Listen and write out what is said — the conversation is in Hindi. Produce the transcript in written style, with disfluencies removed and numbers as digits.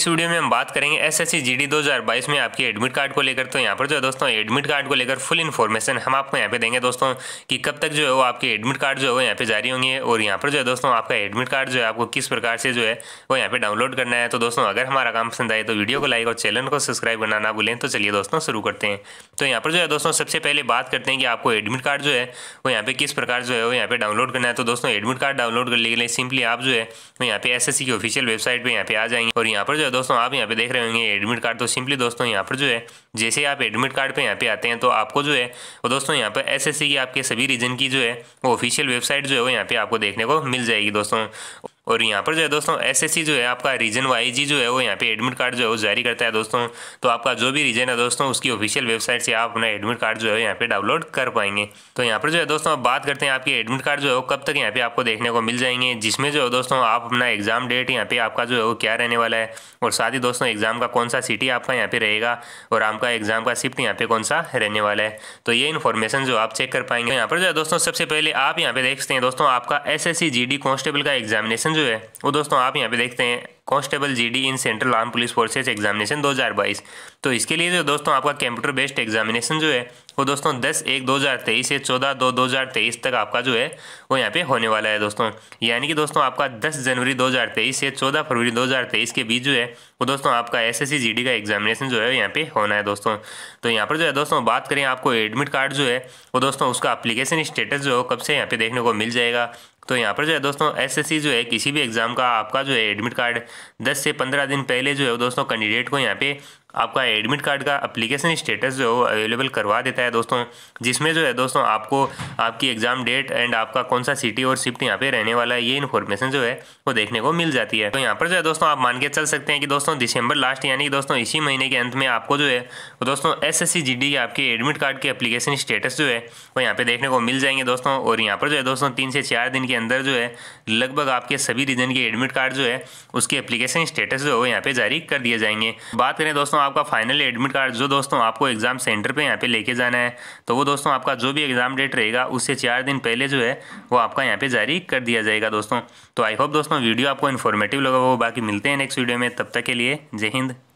इस वीडियो में हम बात करेंगे एसएससी जीडी 2022 में आपके एडमिट कार्ड को लेकर। तो यहाँ पर जो है दोस्तों एडमिट कार्ड को लेकर फुल इन्फॉर्मेशन हम आपको यहाँ पे देंगे दोस्तों कि कब तक जो है वो आपके एडमिट कार्ड जो है वो यहाँ पे जारी होंगे और यहाँ पर जो है दोस्तों आपका एडमिट कार्ड जो है आपको किस प्रकार से जो है वो यहाँ पे डाउनलोड करना है। तो दोस्तों अगर हमारा काम पसंद आए तो वीडियो को लाइक और चैनल को सब्सक्राइब करना ना भूलें। तो चलिए दोस्तों शुरू करते हैं। तो यहाँ पर जो है दोस्तों सबसे पहले बात करते हैं कि आपको एडमिट कार्ड जो है वो यहाँ पे किस प्रकार जो है वो यहाँ पे डाउनलोड करना है। तो दोस्तों एडमिट कार्ड डाउनलोड करने के लिए सिंपली आप जो है वो यहाँ पे एसएससी की ऑफिशियल वेबसाइट पे यहाँ पे आ जाएंगे और यहाँ पर जो है दोस्तों आप यहाँ पे देख रहे होंगे एडमिट कार्ड। तो सिंपली दोस्तों यहाँ पर जो है जैसे आप एडमिट कार्ड पे यहाँ पे आते हैं तो आपको जो है वो दोस्तों यहाँ पर एसएससी की आपके सभी रीजन की जो है वो ऑफिशियल वेबसाइट जो है वो यहाँ पे आपको देखने को मिल जाएगी दोस्तों। और यहाँ पर जो है दोस्तों एसएससी जो है आपका रीजन वाइज ही जो है वो यहाँ पे एडमिट कार्ड जो है वो जारी करता है दोस्तों। तो आपका जो भी रीजन है दोस्तों उसकी ऑफिशियल वेबसाइट से आप अपना एडमिट कार्ड जो है यहाँ पे डाउनलोड कर पाएंगे। तो यहाँ पर जो है दोस्तों अब बात करते हैं आपके एडमिट कार्ड जो है वो कब तक यहाँ पे आपको देखने को मिल जाएंगे, जिसमें जो है दोस्तों आप अपना एग्जाम डेट यहाँ पे आपका जो है वो क्या रहने वाला है और साथ ही दोस्तों एग्जाम का कौन सा सिटी आपका यहाँ पे रहेगा और आपका एग्जाम का शिफ्ट यहाँ पे कौन सा रहने वाला है। तो ये इन्फॉर्मेशन जो आप चेक कर पाएंगे। यहाँ पर जो है दोस्तों सबसे पहले आप यहाँ पे देखते हैं दोस्तों आपका एसएससी जीडी कांस्टेबल का एग्जामिनेशन जो है वो दोस्तों आप यहाँ पे देखते हैं constable GD in central arm police forces examination 2022। तो इसके लिए जो दोस्तों आपका कंप्यूटर बेस्ड एग्जामिनेशन जो है वो दोस्तों 10/1/2023 से 14/2/2023 तक आपका जो है वो यहाँ पे होने वाला है दोस्तों। यानी कि दोस्तों आपका 10 जनवरी 2023 से 14 फरवरी 2023 के बीच जो है वो दोस्तों आपका एसएससी जीडी का एग्जामिनेशन जो है यहाँ पे होना है दोस्तों। तो यहाँ पर जो है दोस्तों बात करें आपको एडमिट कार्ड जो है वो दोस्तों उसका एप्लीकेशन स्टेटस जो है कब से यहाँ पे देखने को मिल जाएगा। तो यहाँ पर जो है दोस्तों एसएससी जो है किसी भी एग्जाम का आपका जो है एडमिट कार्ड 10 से 15 दिन पहले जो है दोस्तों कैंडिडेट को यहाँ पे आपका एडमिट कार्ड का एप्लीकेशन स्टेटस जो है अवेलेबल करवा देता है दोस्तों, जिसमें जो है दोस्तों आपको आपकी एग्जाम डेट एंड आपका कौन सा सिटी और शिफ्ट यहाँ पे रहने वाला है ये इन्फॉर्मेशन जो है वो देखने को मिल जाती है। तो यहाँ पर जो है दोस्तों आप मान के चल सकते हैं कि दोस्तों दिसंबर लास्ट यानी कि दोस्तों इसी महीने के अंत में आपको जो है वो दोस्तों एसएससी जीडी के आपके एडमिट कार्ड के एप्लीकेशन स्टेटस जो है वो यहाँ पे देखने को मिल जाएंगे दोस्तों। और यहाँ पर जो है दोस्तों 3 से 4 दिन के अंदर जो है लगभग आपके सभी रीजन के एडमिट कार्ड जो है उसके एप्लीकेशन स्टेटस जो है वो यहाँ पे जारी कर दिए जाएंगे। बात करें दोस्तों आपका फाइनल एडमिट कार्ड जो दोस्तों आपको एग्जाम सेंटर पे यहाँ पे लेके जाना है तो वो दोस्तों आपका जो भी एग्जाम डेट रहेगा उससे 4 दिन पहले जो है वो आपका यहाँ पे जारी कर दिया जाएगा दोस्तों। तो आई होप दोस्तों वीडियो आपको इन्फॉर्मेटिव लगा हो। बाकी मिलते हैं नेक्स्ट वीडियो में, तब तक के लिए जय हिंद।